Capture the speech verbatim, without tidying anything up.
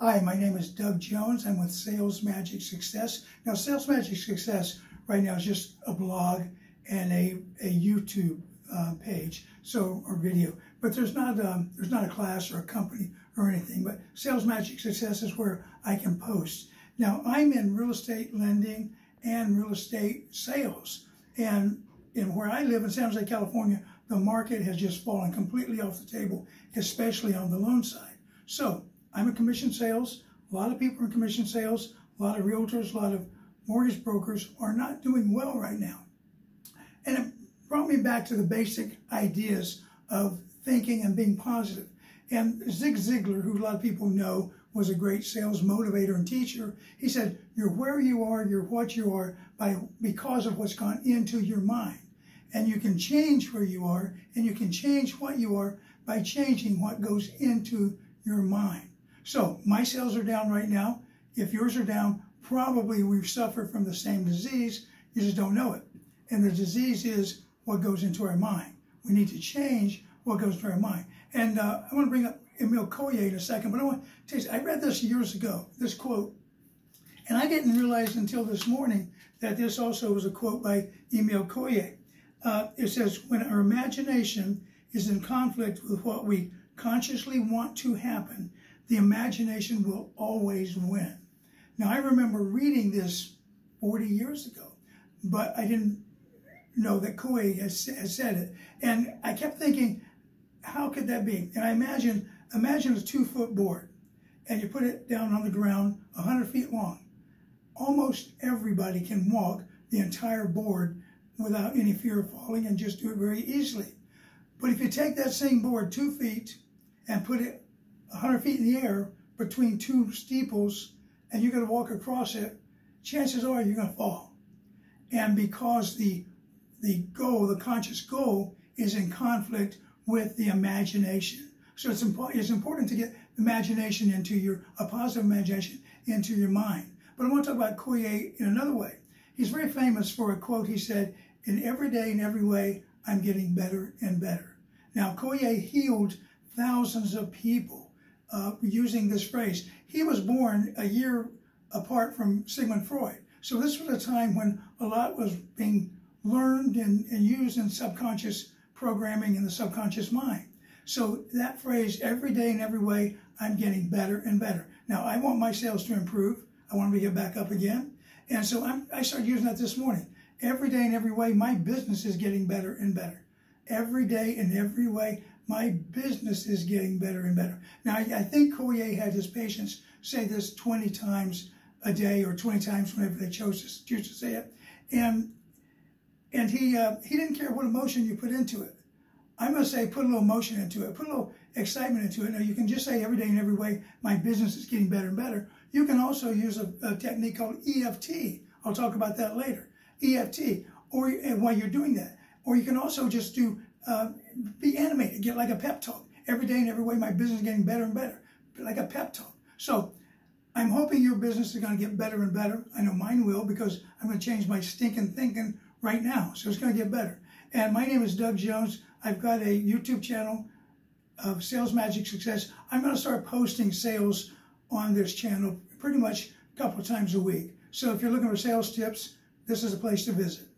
Hi, my name is Doug Jones. I'm with Sales Magic Success. Now, Sales Magic Success right now is just a blog and a, a YouTube uh, page, so or video. But there's not um, there's not a class or a company or anything. But Sales Magic Success is where I can post. Now, I'm in real estate lending and real estate sales, and in where I live in San Jose, California, the market has just fallen completely off the table, especially on the loan side. So I'm in commission sales. A lot of people in commission sales, a lot of realtors, a lot of mortgage brokers are not doing well right now. And it brought me back to the basic ideas of thinking and being positive. And Zig Ziglar, who a lot of people know, was a great sales motivator and teacher. He said, you're where you are, you're what you are by because of what's gone into your mind. And you can change where you are, and you can change what you are by changing what goes into your mind. So my sales are down right now. If yours are down, probably we've suffered from the same disease. You just don't know it. And the disease is what goes into our mind. We need to change what goes into our mind. And uh, I want to bring up Émile Coué in a second, but I want to tell you, I read this years ago, this quote, and I didn't realize until this morning that this also was a quote by Émile Coué. Uh, it says, when our imagination is in conflict with what we consciously want to happen, the imagination will always win. Now, I remember reading this forty years ago, but I didn't know that Coué had said it. And I kept thinking, how could that be? And I imagine, imagine a two-foot board, and you put it down on the ground one hundred feet long. Almost everybody can walk the entire board without any fear of falling and just do it very easily. But if you take that same board two feet and put it one hundred feet in the air between two steeples and you're going to walk across it, chances are you're going to fall. And because the, the goal, the conscious goal, is in conflict with the imagination. So it's, impo it's important to get imagination into your, a positive imagination into your mind. But I want to talk about Coué in another way. He's very famous for a quote he said, in every day, in every way, I'm getting better and better. Now, Coué healed thousands of people uh, using this phrase. He was born a year apart from Sigmund Freud. So this was a time when a lot was being learned and, and used in subconscious programming in the subconscious mind. So that phrase, every day in every way, I'm getting better and better. Now, I want my sales to improve. I want them to get back up again. And so I'm, I started using that this morning. Every day in every way, my business is getting better and better. Every day in every way, my business is getting better and better. Now, I, I think Coué had his patients say this twenty times a day or twenty times whenever they chose to, choose to say it. And, and he, uh, he didn't care what emotion you put into it. I'm going to say put a little emotion into it. Put a little excitement into it. Now, you can just say every day in every way, my business is getting better and better. You can also use a, a technique called E F T. I'll talk about that later. E F T, or and while you're doing that, or you can also just do uh, be animated, get like a pep talk every day and every way. My business is getting better and better, like a pep talk. So I'm hoping your business is going to get better and better. I know mine will because I'm going to change my stinking thinking right now, so it's going to get better. And my name is Doug Jones. I've got a YouTube channel of Sales Magic Success. I'm going to start posting sales on this channel pretty much a couple of times a week. So if you're looking for sales tips, this is a place to visit.